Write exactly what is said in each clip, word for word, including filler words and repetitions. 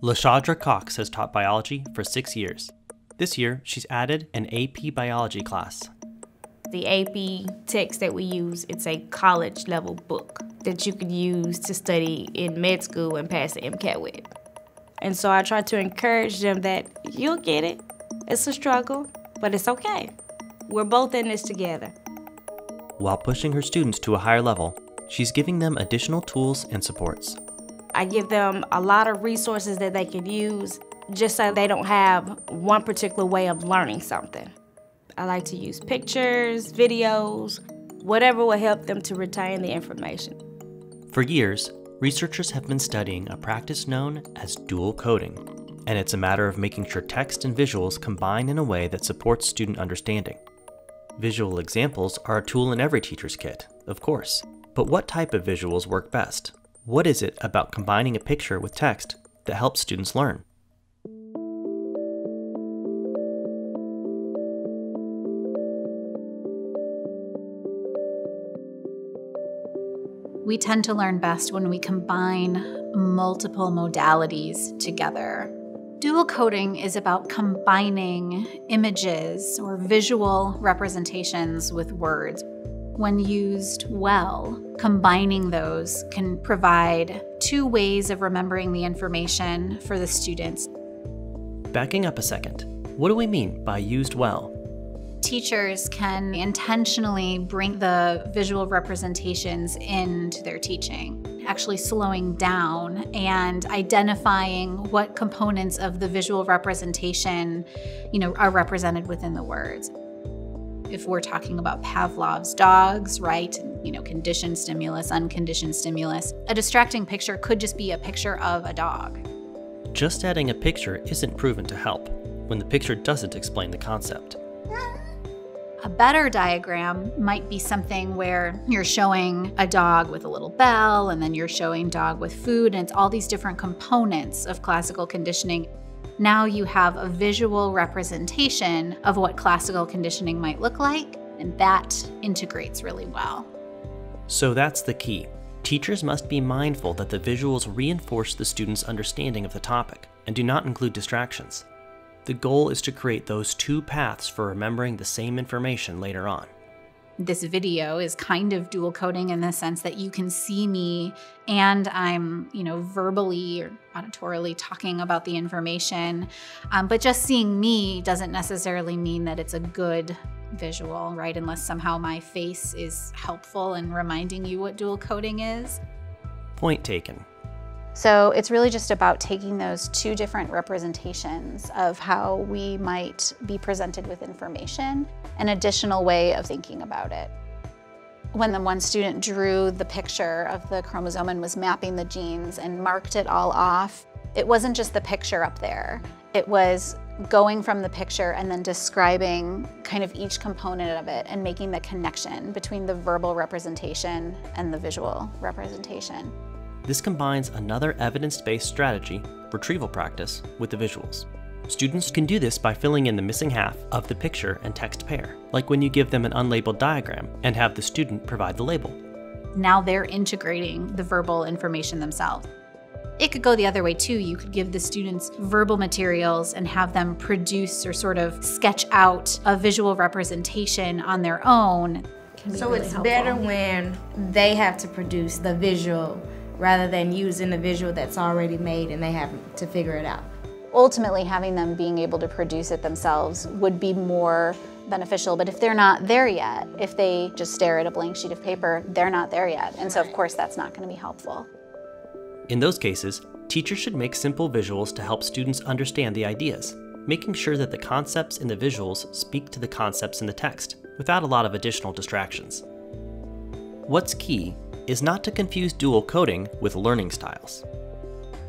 LaShandra Cox has taught biology for six years. This year, she's added an A P biology class. The A P text that we use, it's a college-level book that you could use to study in med school and pass the MCAT with. And so I try to encourage them that you'll get it. It's a struggle, but it's okay. We're both in this together. While pushing her students to a higher level, she's giving them additional tools and supports. I give them a lot of resources that they can use just so they don't have one particular way of learning something. I like to use pictures, videos, whatever will help them to retain the information. For years, researchers have been studying a practice known as dual coding, and it's a matter of making sure text and visuals combine in a way that supports student understanding. Visual examples are a tool in every teacher's kit, of course, but what type of visuals work best? What is it about combining a picture with text that helps students learn? We tend to learn best when we combine multiple modalities together. Dual coding is about combining images or visual representations with words. When used well, combining those can provide two ways of remembering the information for the students. Backing up a second, what do we mean by used well? Teachers can intentionally bring the visual representations into their teaching, actually slowing down and identifying what components of the visual representation, you know, are represented within the words. If we're talking about Pavlov's dogs, right, you know, conditioned stimulus, unconditioned stimulus, a distracting picture could just be a picture of a dog. Just adding a picture isn't proven to help when the picture doesn't explain the concept. A better diagram might be something where you're showing a dog with a little bell, and then you're showing dog with food, and it's all these different components of classical conditioning. Now you have a visual representation of what classical conditioning might look like, and that integrates really well. So that's the key. Teachers must be mindful that the visuals reinforce the student's understanding of the topic and do not include distractions. The goal is to create those two paths for remembering the same information later on. This video is kind of dual coding in the sense that you can see me and I'm, you know, verbally or auditorily talking about the information, um, but just seeing me doesn't necessarily mean that it's a good visual, right? Unless somehow my face is helpful in reminding you what dual coding is. Point taken. So it's really just about taking those two different representations of how we might be presented with information, an additional way of thinking about it. When the one student drew the picture of the chromosome and was mapping the genes and marked it all off, it wasn't just the picture up there. It was going from the picture and then describing kind of each component of it and making the connection between the verbal representation and the visual representation. This combines another evidence-based strategy, retrieval practice, with the visuals. Students can do this by filling in the missing half of the picture and text pair, like when you give them an unlabeled diagram and have the student provide the label. Now they're integrating the verbal information themselves. It could go the other way too. You could give the students verbal materials and have them produce or sort of sketch out a visual representation on their own. So it's better when they have to produce the visual rather than using a visual that's already made and they have to figure it out. Ultimately, having them being able to produce it themselves would be more beneficial, but if they're not there yet, if they just stare at a blank sheet of paper, they're not there yet, and so of course that's not going to be helpful. In those cases, teachers should make simple visuals to help students understand the ideas, making sure that the concepts in the visuals speak to the concepts in the text, without a lot of additional distractions. What's key is not to confuse dual coding with learning styles.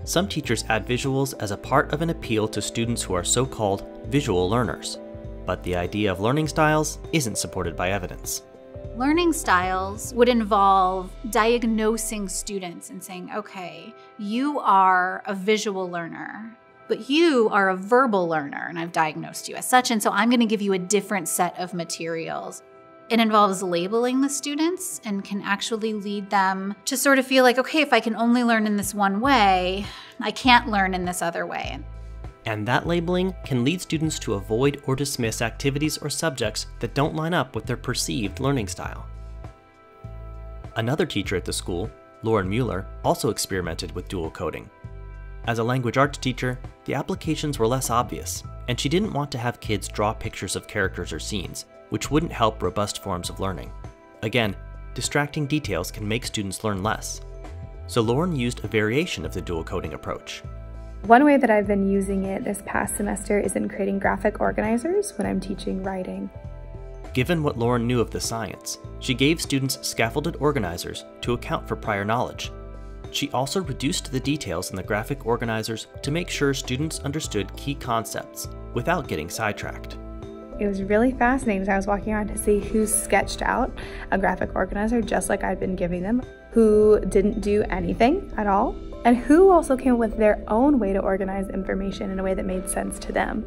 Some teachers add visuals as a part of an appeal to students who are so-called visual learners, but the idea of learning styles isn't supported by evidence. Learning styles would involve diagnosing students and saying, okay, you are a visual learner, but you are a verbal learner, and I've diagnosed you as such, and so I'm gonna give you a different set of materials. It involves labeling the students and can actually lead them to sort of feel like, okay, if I can only learn in this one way, I can't learn in this other way. And that labeling can lead students to avoid or dismiss activities or subjects that don't line up with their perceived learning style. Another teacher at the school, Lauren Mueller, also experimented with dual coding. As a language arts teacher, the applications were less obvious, and she didn't want to have kids draw pictures of characters or scenes, which wouldn't help robust forms of learning. Again, distracting details can make students learn less. So Lauren used a variation of the dual coding approach. One way that I've been using it this past semester is in creating graphic organizers when I'm teaching writing. Given what Lauren knew of the science, she gave students scaffolded organizers to account for prior knowledge. She also reduced the details in the graphic organizers to make sure students understood key concepts without getting sidetracked. It was really fascinating as I was walking around to see who sketched out a graphic organizer just like I'd been giving them, who didn't do anything at all, and who also came up with their own way to organize information in a way that made sense to them.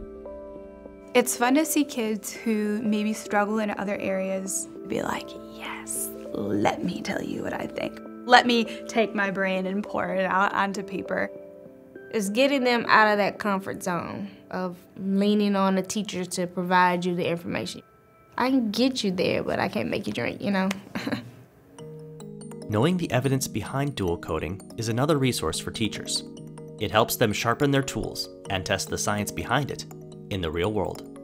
It's fun to see kids who maybe struggle in other areas be like, yes, let me tell you what I think. Let me take my brain and pour it out onto paper. It's getting them out of that comfort zone of leaning on a teacher to provide you the information. I can get you there, but I can't make you drink, you know? Knowing the evidence behind dual coding is another resource for teachers. It helps them sharpen their tools and test the science behind it in the real world.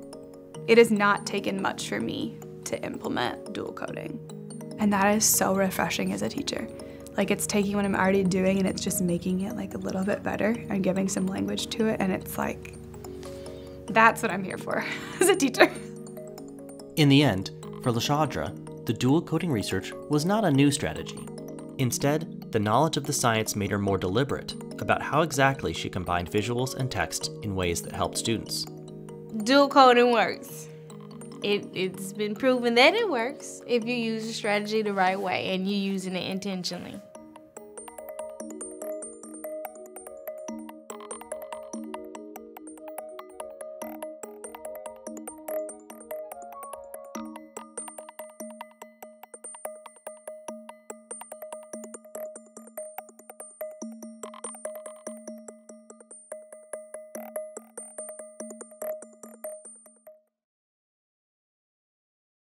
It has not taken much for me to implement dual coding. And that is so refreshing as a teacher. Like, it's taking what I'm already doing and it's just making it like a little bit better and giving some language to it, and it's like, that's what I'm here for as a teacher. In the end, for LaShandra, the dual coding research was not a new strategy. Instead, the knowledge of the science made her more deliberate about how exactly she combined visuals and text in ways that helped students. Dual coding works. It, it's been proven that it works if you use the strategy the right way and you're using it intentionally.